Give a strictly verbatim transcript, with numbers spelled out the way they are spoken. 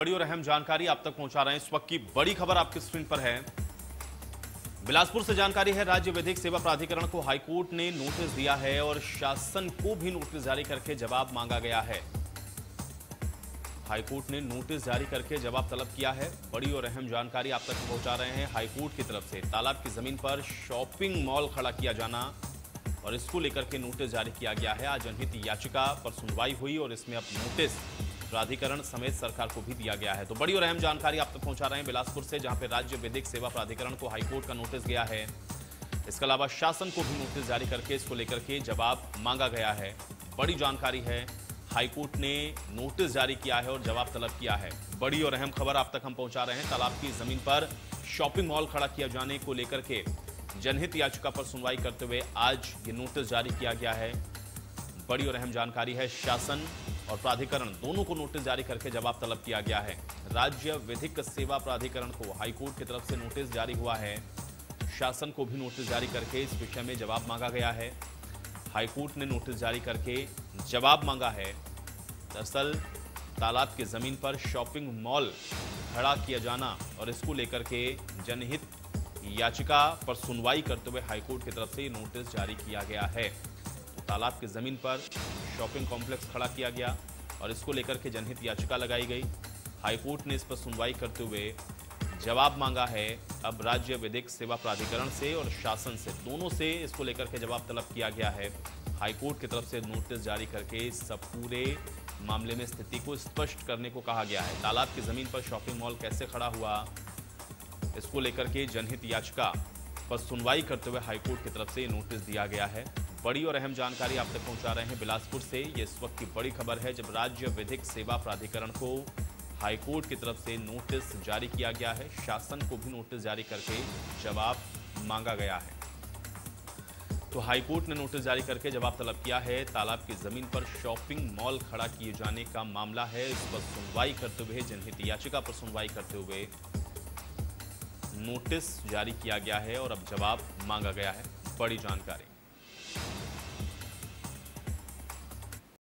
बड़ी और अहम जानकारी आप तक पहुंचा रहे हैं। इस वक्त की बड़ी खबर आपकी स्क्रीन पर है। बिलासपुर से जानकारी है, राज्य विधिक सेवा प्राधिकरण को हाईकोर्ट ने नोटिस दिया है और शासन को भी नोटिस जारी करके जवाब मांगा गया है। हाईकोर्ट ने नोटिस जारी करके जवाब तलब किया है। बड़ी और अहम जानकारी आप तक पहुंचा रहे हैं। हाईकोर्ट की तरफ से तालाब की जमीन पर शॉपिंग मॉल खड़ा किया जाना और इसको लेकर के नोटिस जारी किया गया है। आज जनहित याचिका पर सुनवाई हुई और इसमें अब नोटिस प्राधिकरण समेत सरकार को भी दिया गया है। तो बड़ी और अहम जानकारी आप तक पहुंचा रहे हैं बिलासपुर से, जहां पे राज्य विधिक सेवा प्राधिकरण को हाईकोर्ट का नोटिस गया है। इसके अलावा शासन को भी नोटिस जारी करके इसको लेकर के जवाब मांगा गया है। बड़ी जानकारी है, हाईकोर्ट ने नोटिस जारी किया है और जवाब तलब किया है। बड़ी और अहम खबर आप तक हम पहुंचा रहे हैं। तालाब की जमीन पर शॉपिंग मॉल खड़ा किया जाने को लेकर के जनहित याचिका पर सुनवाई करते हुए आज ये नोटिस जारी किया गया है। बड़ी और अहम जानकारी है, शासन और प्राधिकरण दोनों को नोटिस जारी करके जवाब तलब किया गया है। राज्य विधिक सेवा प्राधिकरण को हाईकोर्ट की तरफ से नोटिस जारी हुआ है। शासन को भी नोटिस जारी करके इस विषय में जवाब मांगा गया है। हाईकोर्ट ने नोटिस जारी करके जवाब मांगा है। दरअसल तालाब की जमीन पर शॉपिंग मॉल खड़ा किया जाना और इसको लेकर के जनहित याचिका पर सुनवाई करते हुए हाईकोर्ट की तरफ से नोटिस जारी किया गया है। तालाब की जमीन पर शॉपिंग कॉम्प्लेक्स खड़ा किया गया और इसको लेकर के जनहित याचिका लगाई गई। हाईकोर्ट ने इस पर सुनवाई करते हुए जवाब मांगा है। अब राज्य विधिक सेवा प्राधिकरण से और शासन से दोनों से इसको लेकर के जवाब तलब किया गया है। हाईकोर्ट की तरफ से नोटिस जारी करके सब पूरे मामले में स्थिति को स्पष्ट करने को कहा गया है। तालाब की जमीन पर शॉपिंग मॉल कैसे खड़ा हुआ, इसको लेकर के जनहित याचिका पर सुनवाई करते हुए हाईकोर्ट की तरफ से नोटिस दिया गया है। बड़ी और अहम जानकारी आप तक पहुंचा रहे हैं बिलासपुर से। ये इस वक्त की बड़ी खबर है, जब राज्य विधिक सेवा प्राधिकरण को हाईकोर्ट की तरफ से नोटिस जारी किया गया है। शासन को भी नोटिस जारी करके जवाब मांगा गया है। तो हाईकोर्ट ने नोटिस जारी करके जवाब तलब किया है। तालाब की जमीन पर शॉपिंग मॉल खड़ा किए जाने का मामला है। इस पर सुनवाई करते हुए, जनहित याचिका पर सुनवाई करते हुए नोटिस जारी किया गया है और अब जवाब मांगा गया है। बड़ी जानकारी।